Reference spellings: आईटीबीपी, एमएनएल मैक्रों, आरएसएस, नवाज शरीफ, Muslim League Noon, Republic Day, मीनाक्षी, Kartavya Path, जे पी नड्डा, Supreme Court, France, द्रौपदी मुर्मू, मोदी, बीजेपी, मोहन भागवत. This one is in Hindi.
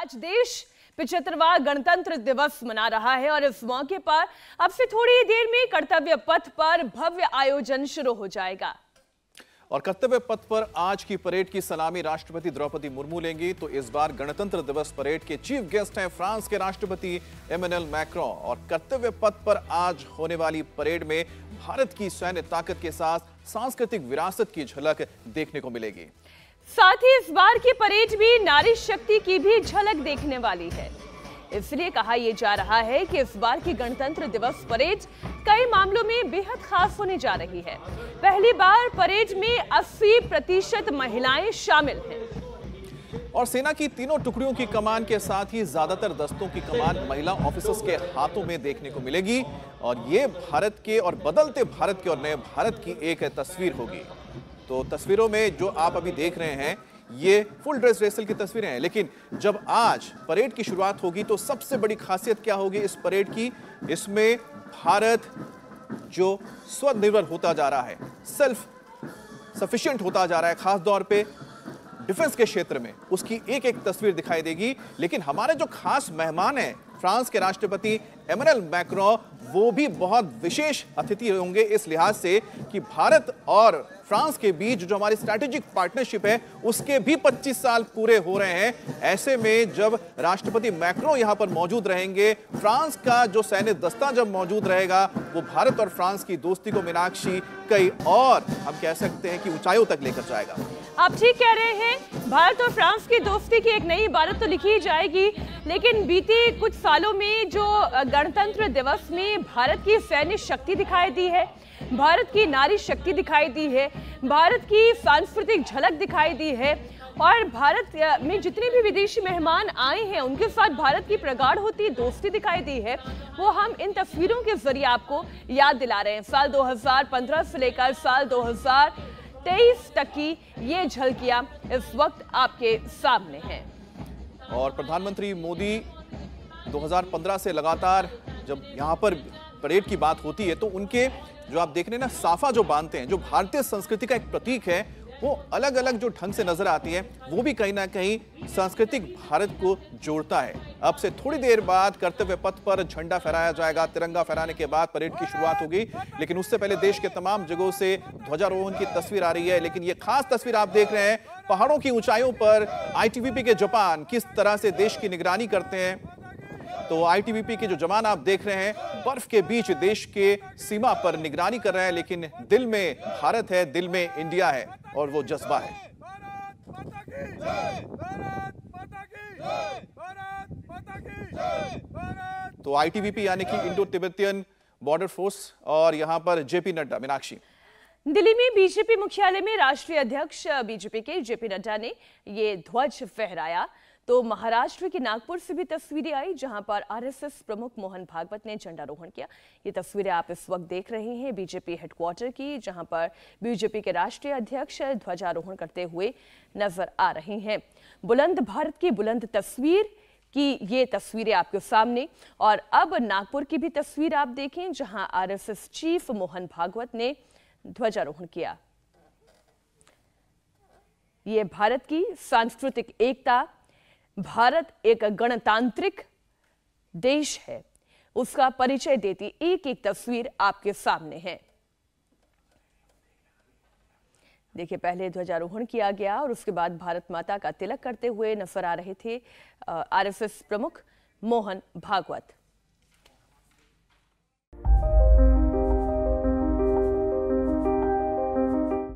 आज देश 75वां गणतंत्र दिवस मना रहा है और इस मौके पर अब से थोड़ी ही देर में कर्तव्य पथ पर भव्य आयोजन शुरू हो जाएगा। और कर्तव्य पथ पर आज की परेड की सलामी राष्ट्रपति द्रौपदी मुर्मू लेंगी। तो इस बार गणतंत्र दिवस परेड के चीफ गेस्ट हैं फ्रांस के राष्ट्रपति एमएनएल मैक्रों। और कर्तव्य पथ पर आज होने वाली परेड में भारत की सैन्य ताकत के साथ सांस्कृतिक विरासत की झलक देखने को मिलेगी। साथ ही इस बार की परेड में नारी शक्ति की भी झलक देखने वाली है। इसलिए कहा यह जा रहा है कि इस बार की गणतंत्र दिवस परेड कई मामलों में बेहद खास होने जा रही है। पहली बार परेड में 80% महिलाएं शामिल हैं। और सेना की तीनों टुकड़ियों की कमान के साथ ही ज्यादातर दस्तों की कमान महिला ऑफिसर्स के हाथों में देखने को मिलेगी। और ये भारत के और बदलते भारत के और नए भारत की एक तस्वीर होगी। तो तस्वीरों में जो आप अभी देख रहे हैं ये फुल ड्रेस रेसल की तस्वीरें हैं, लेकिन जब आज परेड की शुरुआत होगी तो सबसे बड़ी खासियत क्या होगी इस परेड की, इसमें भारत जो स्वनिर्भर होता जा रहा है, सेल्फ सफिशिएंट होता जा रहा है, खासतौर पे डिफेंस के क्षेत्र में, उसकी एक एक तस्वीर दिखाई देगी। लेकिन हमारे जो खास मेहमान हैं फ्रांस के राष्ट्रपति एमएनएल मैक्रों, वो भी बहुत विशेष अतिथि होंगे इस लिहाज से कि भारत और फ्रांस के बीच जो हमारी स्ट्रैटेजिक पार्टनरशिप है उसके भी 25 साल पूरे हो रहे हैं। ऐसे में जब राष्ट्रपति मैक्रों यहां पर मौजूद रहेंगे, फ्रांस का जो सैन्य दस्ता जब मौजूद रहेगा, वो भारत और फ्रांस की दोस्ती को मीनाक्षी कई और हम कह सकते हैं कि ऊंचाइयों तक लेकर जाएगा। आप ठीक कह रहे हैं, भारत और फ्रांस की दोस्ती की एक नई इबारत तो लिखी जाएगी। लेकिन बीते कुछ सालों में जो गणतंत्र दिवस में भारत की सैन्य शक्ति दिखाई दी है, भारत की नारी शक्ति दिखाई दी है, भारत की सांस्कृतिक झलक दिखाई दी है और भारत में जितने भी विदेशी मेहमान आए हैं उनके साथ भारत की प्रगाढ़ होती दोस्ती दिखाई दी है, वो हम इन तस्वीरों के जरिए आपको याद दिला रहे हैं। साल 2015 से लेकर साल 2023 तक की ये झलकियां इस वक्त आपके सामने हैं। और प्रधानमंत्री मोदी 2015 से लगातार जब यहाँ पर परेड की बात होती है तो उनके जो आप देख रहे हैं ना साफा जो बांधते हैं, जो भारतीय संस्कृति का एक प्रतीक है, वो अलग अलग जो ढंग से नजर आती है, वो भी कहीं ना कहीं सांस्कृतिक भारत को जोड़ता है। अब से थोड़ी देर बाद कर्तव्य पथ पर झंडा फहराया जाएगा। तिरंगा फहराने के बाद परेड की शुरुआत होगी, लेकिन उससे पहले देश के तमाम जगहों से ध्वजारोहण की तस्वीर आ रही है। लेकिन ये खास तस्वीर आप देख रहे हैं पहाड़ों की ऊंचाइयों पर आईटीबीपी के जवान किस तरह से देश की निगरानी करते हैं। तो आईटीबीपी के जो जवान आप देख रहे हैं बर्फ के बीच देश के सीमा पर निगरानी कर रहे हैं, लेकिन दिल में भारत है, दिल में इंडिया है और वो जज्बा है। तो आईटीबीपी यानी कि इंडो तिब्बतियन बॉर्डर फोर्स और यहां पर जे पी नड्डा। मीनाक्षी, दिल्ली में बीजेपी मुख्यालय में राष्ट्रीय अध्यक्ष बीजेपी के जे पी नड्डा ने ये ध्वज फहराया। तो महाराष्ट्र के नागपुर से भी तस्वीरें आई जहां पर आरएसएस प्रमुख मोहन भागवत ने झंडारोहण किया। ये तस्वीरें आप इस वक्त देख रहे हैं बीजेपी हेडक्वार्टर की, जहां पर बीजेपी के राष्ट्रीय अध्यक्ष ध्वजारोहण करते हुए नजर आ रहे हैं। बुलंद भारत की बुलंद तस्वीर की ये तस्वीरें आपके सामने। और अब नागपुर की भी तस्वीर आप देखें जहाँ आरएसएस चीफ मोहन भागवत ने ध्वजारोहण किया। ये भारत की सांस्कृतिक एकता, भारत एक गणतांत्रिक देश है, उसका परिचय देती एक एक तस्वीर आपके सामने है। देखिए, पहले ध्वजारोहण किया गया और उसके बाद भारत माता का तिलक करते हुए नजर आ रहे थे आरएसएस प्रमुख मोहन भागवत।